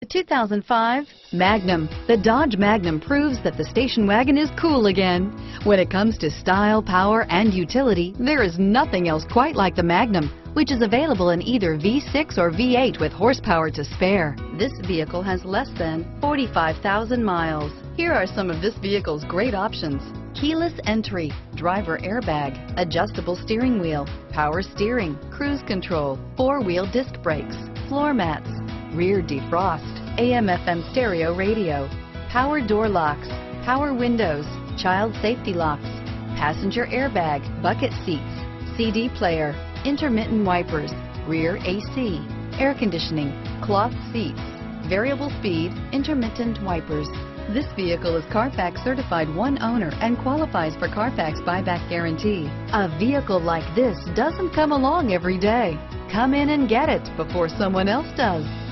The 2005 Magnum. The Dodge Magnum proves that the station wagon is cool again. When it comes to style, power, and utility, there is nothing else quite like the Magnum, which is available in either V6 or V8 with horsepower to spare. This vehicle has less than 45,000 miles. Here are some of this vehicle's great options: keyless entry, driver airbag, adjustable steering wheel, power steering, cruise control, four-wheel disc brakes, floor mats, rear defrost, AM/FM stereo radio, power door locks, power windows, child safety locks, passenger airbag, bucket seats, CD player, intermittent wipers, rear AC, air conditioning, cloth seats, variable speed, intermittent wipers. This vehicle is CarFax certified one owner and qualifies for CarFax buyback guarantee. A vehicle like this doesn't come along every day. Come in and get it before someone else does.